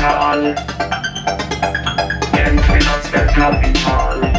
capital. Entry not the capital.